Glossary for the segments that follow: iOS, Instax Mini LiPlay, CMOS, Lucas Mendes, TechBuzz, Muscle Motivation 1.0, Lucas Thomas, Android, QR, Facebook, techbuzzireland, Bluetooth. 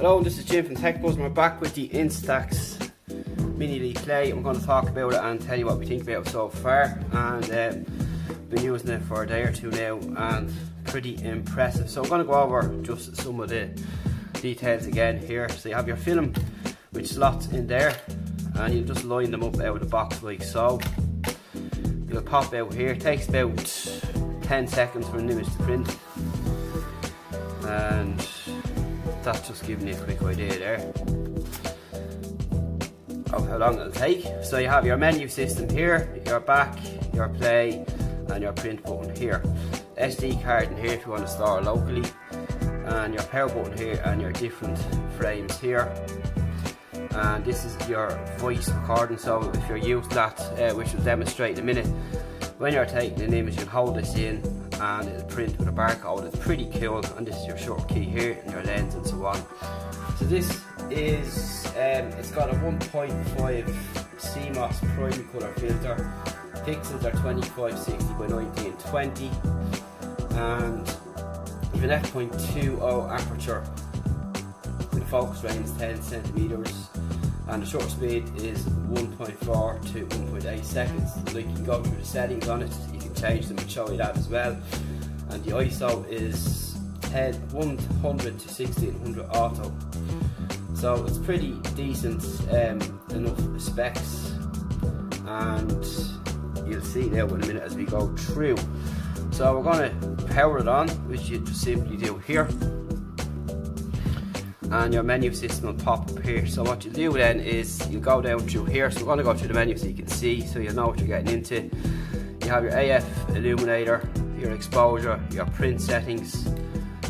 Hello, this is Jim from TechBuzz and we're back with the Instax Mini LiPlay. I'm going to talk about it and tell you what we think about it so far. And been using it for a day or two now and pretty impressive. So I'm going to go over just some of the details again here. So you have your film with slots in there and you just line them up out of the box like so. It'll pop out here. It takes about 10 seconds for an image to print. And that's just giving you a quick idea there of how long it'll take. So you have your menu system here, your back, your play and your print button here. SD card in here if you want to store locally, and your power button here and your different frames here. And this is your voice recording, so if you're used to that, which we'll demonstrate in a minute, when you're taking an image you'll hold this in and it'll print with a barcode. It's pretty cool. And this is your shortcut here and your lens and so on. So this is, it's got a 1.5 CMOS primary colour filter. Pixels are 25, 60 by 90 and 20. And you have an f/2.0 aperture with a focus range 10 centimeters. And the shutter speed is 1.4 to 1.8 seconds. Like, you can go through the settings on it, you can change them and show you that as well. And the ISO is 100 to 1600 auto. So it's pretty decent enough specs. And you'll see now in a minute as we go through. So we're going to power it on, which you just simply do here. And your menu system will pop up here. So what you do then is you go down through here. So we're going to go through the menu so you can see, so you know what you're getting into. You have your AF illuminator, your exposure, your print settings,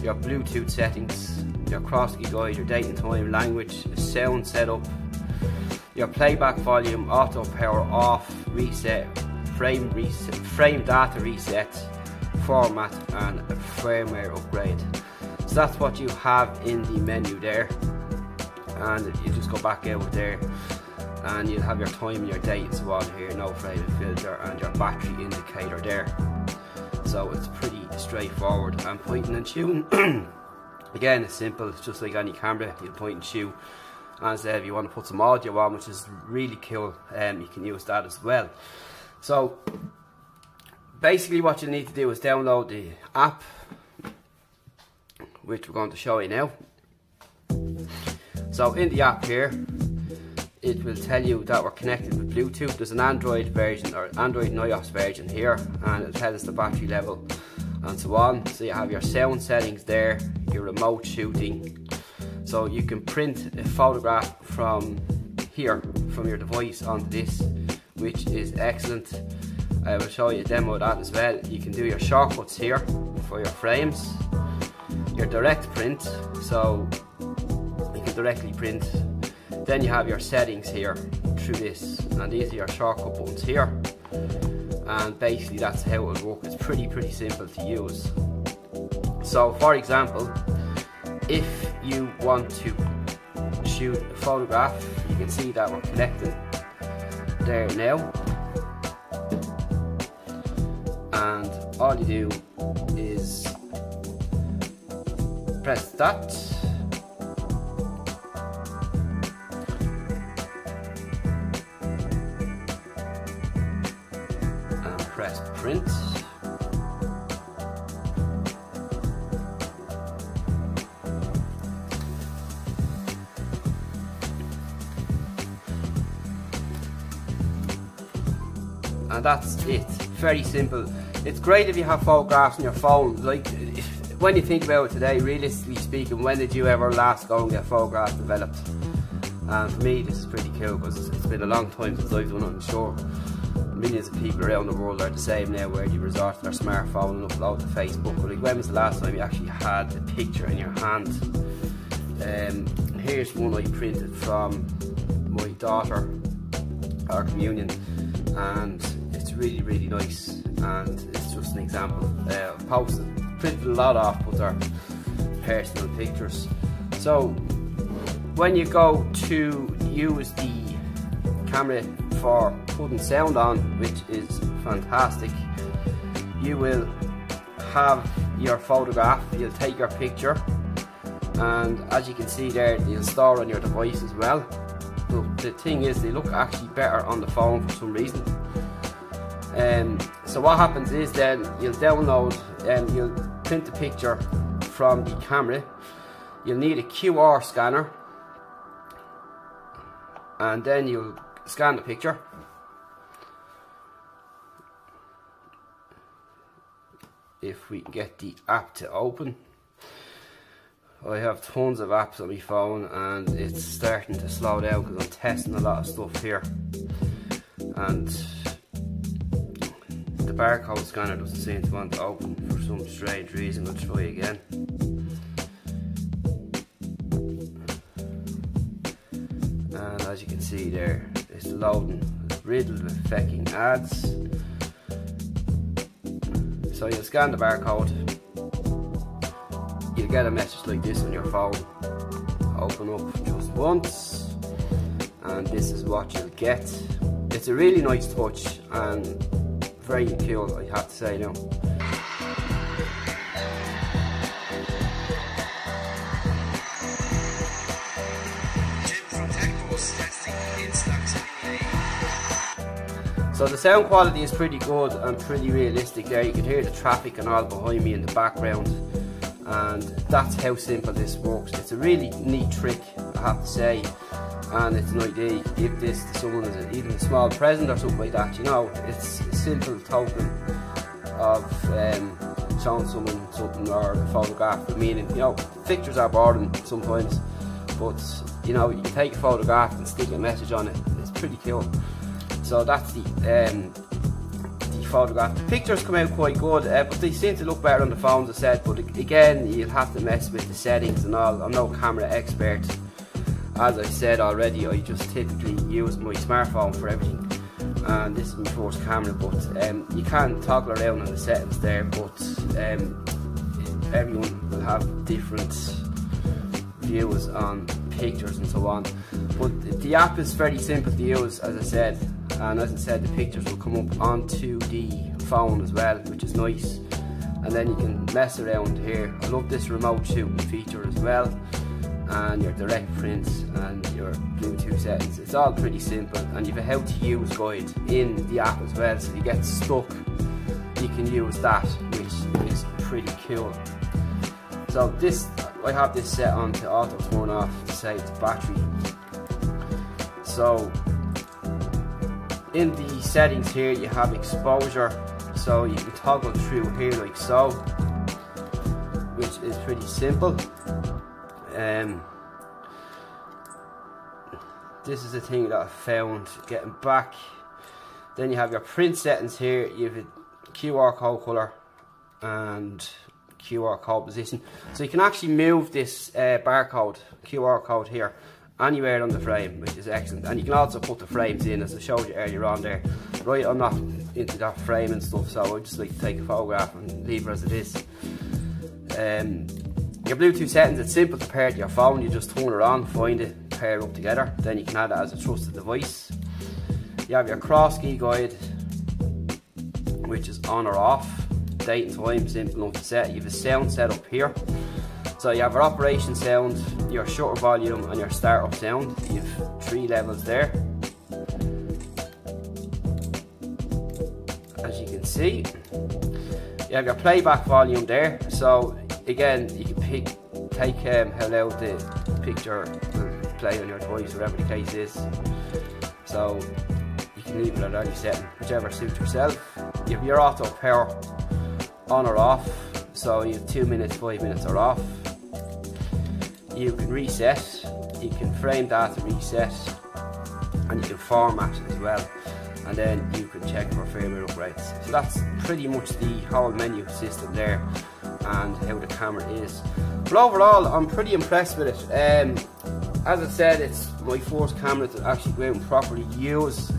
your Bluetooth settings, your crosskey guide, your date and time, language, sound setup, your playback volume, auto power off, reset, frame data reset, format, and a firmware upgrade. So that's what you have in the menu there, and you just go back out there and you'll have your time and your date and so on here, no framing filter, and your battery indicator there. So it's pretty straightforward, and pointing and shooting again, it's simple. It's just like any camera, you point and shoot. As if you want to put some audio on, which is really cool, you can use that as well. So basically what you need to do is download the app, which we're going to show you now. So in the app here, it will tell you that we're connected with Bluetooth. There's an Android version or Android and iOS version here, and it'll tell us the battery level and so on. So you have your sound settings there, your remote shooting. So you can print a photograph from here, from your device onto this, which is excellent. I will show you a demo of that as well. You can do your shortcuts here for your frames. Your direct print, so you can directly print. Then you have your settings here through this, and these are your shortcut buttons here, and basically that's how it'll work. It's pretty simple to use. So for example, if you want to shoot a photograph, you can see that we're connected there now, and all you do is press that, and press print, and that's it. Very simple. It's great if you have photographs on your phone. Like, when you think about it today, realistically speaking, when did you ever last go and get photographs developed? And for me, this is pretty cool, because it's been a long time since I've done it. I'm sure millions of people around the world are the same now, where you resort to their smartphone and upload to Facebook. But like, when was the last time you actually had a picture in your hand? Here's one I printed from my daughter, our communion, and it's really nice, and it's just an example of posting. Printed a lot off, but they're personal pictures. So when you go to use the camera for putting sound on, which is fantastic, you will have your photograph, you'll take your picture and as you can see there, they install on your device as well. So the thing is, they look actually better on the phone for some reason. So what happens is then you'll download and you'll print the picture from the camera. You'll need a QR scanner, and then you'll scan the picture. If we can get the app to open. I have tons of apps on my phone and it's starting to slow down because I'm testing a lot of stuff here, and the barcode scanner doesn't seem to want to open for some strange reason. I'll try again. And as you can see there, it's loading, it's riddled with fucking ads. So you'll scan the barcode, you'll get a message like this on your phone, open up just once, and this is what you'll get. It's a really nice touch and very cool, I have to say now. Jim from TechBuzz testing Instax Mini LiPlay. So the sound quality is pretty good and pretty realistic there. You can hear the traffic and all behind me in the background. And that's how simple this works. It's a really neat trick, I have to say, and it's an idea you can give this to someone as even a small present or something like that, you know. It's a simple token of showing someone something or a photograph, meaning, you know, pictures are boring sometimes, but you know, you can take a photograph and stick a message on it. It's pretty cool. So that's the photograph. The pictures come out quite good, but they seem to look better on the phones, I said. But again, you'll have to mess with the settings and all. I'm no camera expert, as I said already. I just typically use my smartphone for everything, and this is my first camera. But you can toggle around on the settings there, but everyone will have different views on pictures and so on. But the app is very simple to use, as I said. And as I said, the pictures will come up onto the phone as well, which is nice. And then you can mess around here. I love this remote shooting feature as well. And your direct prints and your Bluetooth settings. It's all pretty simple. And you have a how to use guide in the app as well. So if you get stuck, you can use that, which is pretty cool. So this, I have this set on to auto turn off to save the battery. So in the settings here you have exposure, so you can toggle through here like so, which is pretty simple. This is the thing that I found getting back. Then you have your print settings here. You have a QR code color and QR code position, so you can actually move this barcode QR code here anywhere on the frame, which is excellent. And you can also put the frames in, as I showed you earlier on there. Right, I'm not into that frame and stuff, so I just like to take a photograph and leave it as it is. Your Bluetooth settings, it's simple to pair to your phone. You just turn it on, find it, pair up together, then you can add it as a trusted device. You have your cross key guide, which is on or off, date and time, simple enough to set. You have a sound set up here. So you have your operation sound, your shutter volume and your startup sound. You have three levels there, as you can see. You have your playback volume there. So again, you can take how loud the picture will play on your device, whatever the case is. So you can leave it at any setting, whichever suits yourself. You have your auto power on or off. So you have 2 minutes, 5 minutes are off. You can reset, you can frame that to reset, and you can format as well, and then you can check for firmware upgrades. So that's pretty much the whole menu system there and how the camera is. But overall, I'm pretty impressed with it. As I said, it's my first camera to actually go out and properly use.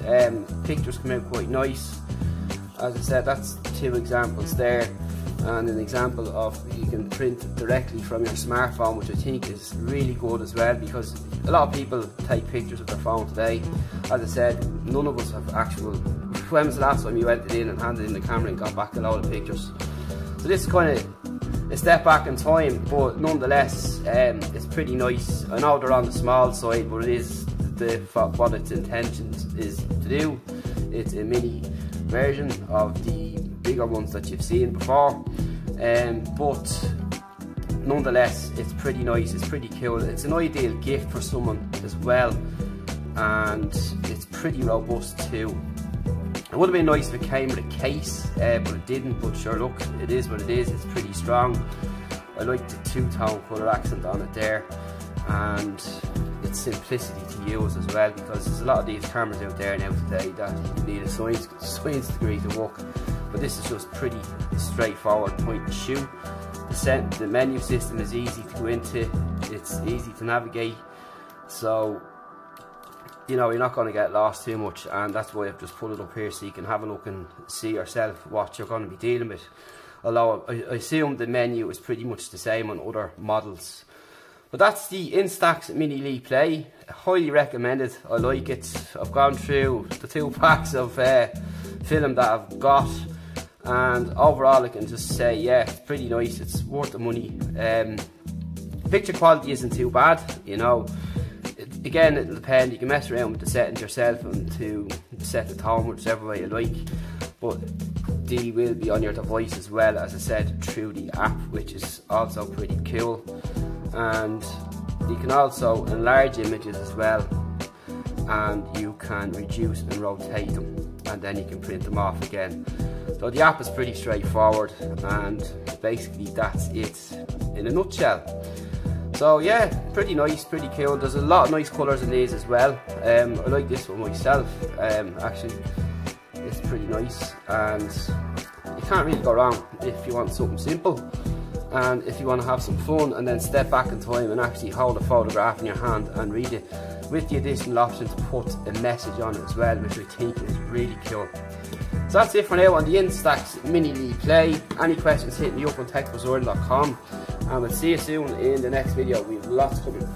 Pictures come out quite nice. As I said, that's two examples there. And an example of you can print directly from your smartphone, which I think is really good as well, because a lot of people take pictures of their phone today. As I said, none of us have actual. When was the last time you went in and handed in the camera and got back a load of pictures? So this kind of a step back in time, but nonetheless it's pretty nice. I know they're on the small side, but it is what its intentions is to do. It's a mini version of the bigger ones that you've seen before, but nonetheless it's pretty nice, it's pretty cool, it's an ideal gift for someone as well, and it's pretty robust too. It would have been nice if it came with a case, but it didn't, but sure, look, it is what it is. It's pretty strong. I like the two-tone colour accent on it there, and its simplicity to use as well, because there's a lot of these cameras out there now today that need a science degree to work, but this is just pretty straightforward, point and shoot. The menu system is easy to go into, it's easy to navigate, so you know, you're not going to get lost too much, and that's why I've just put it up here so you can have a look and see yourself what you're going to be dealing with. Although I assume the menu is pretty much the same on other models. But that's the Instax Mini LiPlay. Highly recommended. I like it. I've gone through the 2 packs of film that I've got, and overall I can just say, yeah, it's pretty nice. It's worth the money. Picture quality isn't too bad, you know. Again, it'll depend, you can mess around with the settings yourself and to set the tone whichever way you like, but they will be on your device as well, as I said, through the app, which is also pretty cool. And you can also enlarge images as well, and you can reduce and rotate them, and then you can print them off again. So the app is pretty straightforward, and basically that's it in a nutshell. So yeah, pretty nice, pretty cool. There's a lot of nice colours in these as well. I like this one myself, actually. It's pretty nice, and you can't really go wrong if you want something simple, and if you want to have some fun and then step back in time and actually hold a photograph in your hand and read it, with the additional option to put a message on it as well, which I think is really cool. So that's it for now on the Instax Mini LiPlay. Any questions, hit me up on techbuzzireland.com. And we'll see you soon in the next video. We have lots coming.